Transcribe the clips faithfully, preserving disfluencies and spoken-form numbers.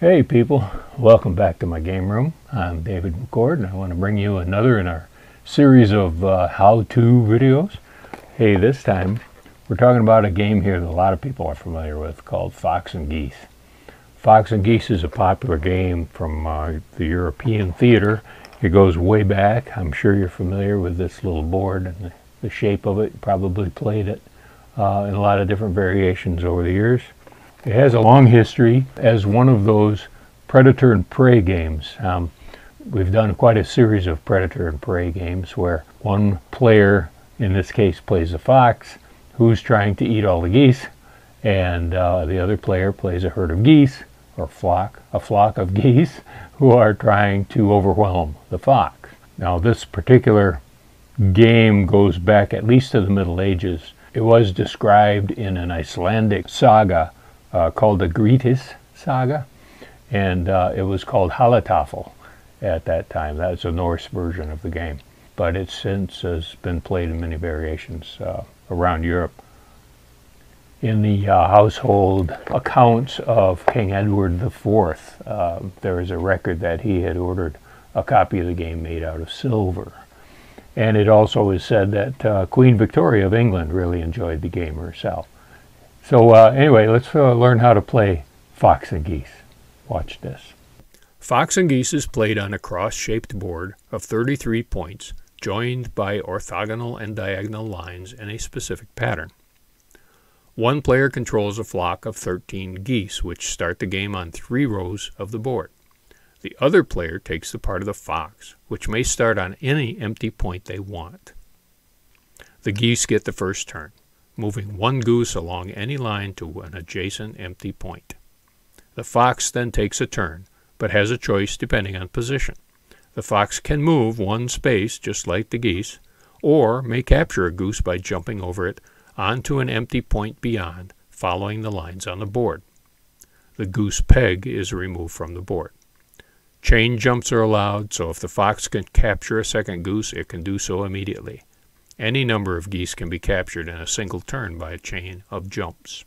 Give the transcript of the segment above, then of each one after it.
Hey people, welcome back to my game room. I'm David McCord and I want to bring you another in our series of uh, how-to videos. Hey, this time we're talking about a game here that a lot of people are familiar with called Fox and Geese. Fox and Geese is a popular game from uh, the European theater. It goes way back. I'm sure you're familiar with this little board and the, the shape of it. You probably played it uh, in a lot of different variations over the years. It has a long history as one of those predator and prey games. Um, we've done quite a series of predator and prey games where one player, in this case, plays a fox who's trying to eat all the geese, and uh, the other player plays a herd of geese, or flock, a flock of geese who are trying to overwhelm the fox. Now this particular game goes back at least to the Middle Ages. It was described in an Icelandic saga Uh, called the Grettis saga, and uh, it was called Halatafel at that time. That's a Norse version of the game, but it since has been played in many variations uh, around Europe. In the uh, household accounts of King Edward the fourth, uh, there is a record that he had ordered a copy of the game made out of silver. And it also is said that uh, Queen Victoria of England really enjoyed the game herself. So uh, anyway, let's uh, learn how to play Fox and Geese. Watch this. Fox and Geese is played on a cross-shaped board of thirty-three points, joined by orthogonal and diagonal lines in a specific pattern. One player controls a flock of thirteen geese, which start the game on three rows of the board. The other player takes the part of the fox, which may start on any empty point they want. The geese get the first turn, moving one goose along any line to an adjacent empty point. The fox then takes a turn, but has a choice depending on position. The fox can move one space just like the geese, or may capture a goose by jumping over it onto an empty point beyond, following the lines on the board. The goose peg is removed from the board. Chain jumps are allowed, so if the fox can capture a second goose, it can do so immediately. Any number of geese can be captured in a single turn by a chain of jumps.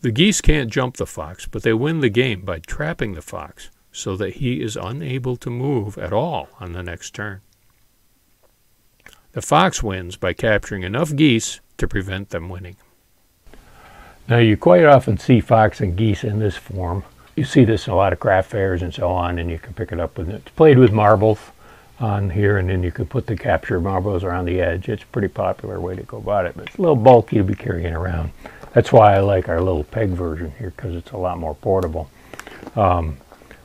The geese can't jump the fox, but they win the game by trapping the fox so that he is unable to move at all on the next turn. The fox wins by capturing enough geese to prevent them winning. Now you quite often see fox and geese in this form. You see this in a lot of craft fairs and so on, and you can pick it up with it. It's played with marbles on here, and then you can put the captured marbles around the edge. It's a pretty popular way to go about it, but it's a little bulky to be carrying around. That's why I like our little peg version here, because it's a lot more portable. Um,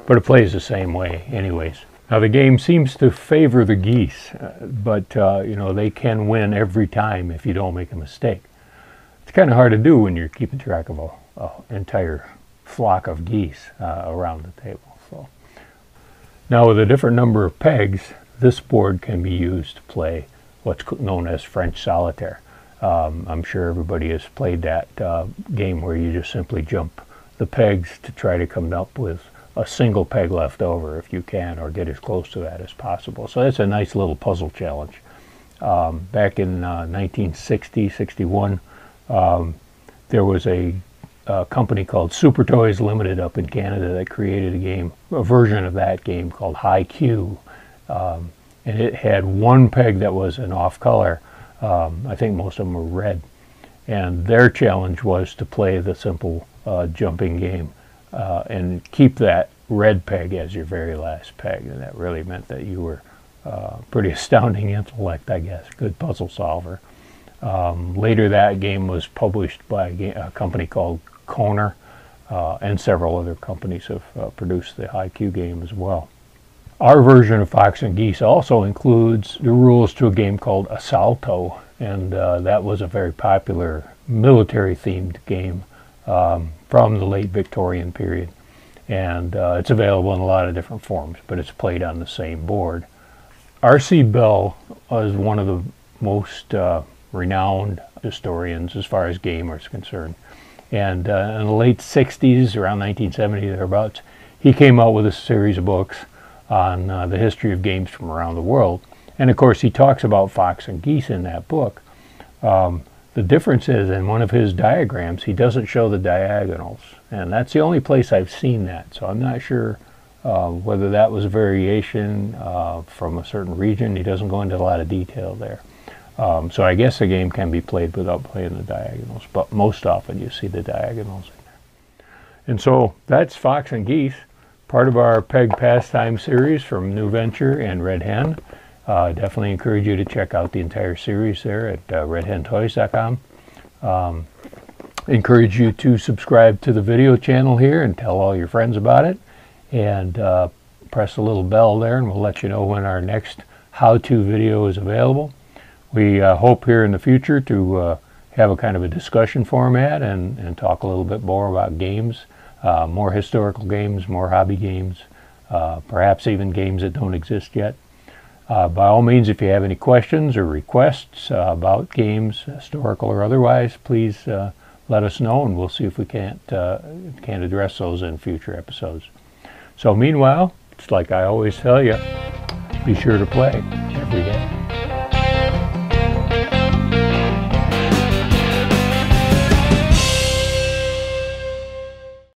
but it plays the same way anyways. Now the game seems to favor the geese, uh, but uh, you know, they can win every time if you don't make a mistake. It's kind of hard to do when you're keeping track of an entire flock of geese uh, around the table. So now with a different number of pegs, this board can be used to play what's known as French Solitaire. Um, I'm sure everybody has played that uh, game where you just simply jump the pegs to try to come up with a single peg left over if you can, or get as close to that as possible. So that's a nice little puzzle challenge. Um, back in uh, nineteen sixty, sixty-one, um, there was a, a company called Super Toys Limited up in Canada that created a game, a version of that game called Hi-Q. Um, and it had one peg that was an off color. Um, I think most of them were red. And their challenge was to play the simple uh, jumping game uh, and keep that red peg as your very last peg. And that really meant that you were uh, pretty astounding intellect, I guess. Good puzzle solver. Um, later that game was published by a, game, a company called Coner, uh, and several other companies have uh, produced the Hi-Q game as well. Our version of Fox and Geese also includes the rules to a game called Asalto, and uh, that was a very popular military-themed game um, from the late Victorian period. And uh, it's available in a lot of different forms, but it's played on the same board. R C Bell is one of the most uh, renowned historians as far as game is concerned. And uh, in the late sixties, around nineteen seventy thereabouts, he came out with a series of books on uh, the history of games from around the world. And of course, he talks about Fox and Geese in that book. Um, the difference is, in one of his diagrams, he doesn't show the diagonals. And that's the only place I've seen that. So I'm not sure uh, whether that was a variation uh, from a certain region. He doesn't go into a lot of detail there. Um, so I guess the game can be played without playing the diagonals, but most often you see the diagonals in there. And so that's Fox and Geese, part of our PEG Pastime series from New Venture and Red Hen. Uh, definitely encourage you to check out the entire series there at uh, Red Hen Toys dot com. Um, encourage you to subscribe to the video channel here and tell all your friends about it. And uh, press the little bell there, and we'll let you know when our next how-to video is available. We uh, hope here in the future to uh, have a kind of a discussion format and, and talk a little bit more about games, uh, more historical games, more hobby games, uh, perhaps even games that don't exist yet. Uh, by all means, if you have any questions or requests uh, about games, historical or otherwise, please uh, let us know, and we'll see if we can't, uh, can't address those in future episodes. So meanwhile, it's like I always tell you, be sure to play every day.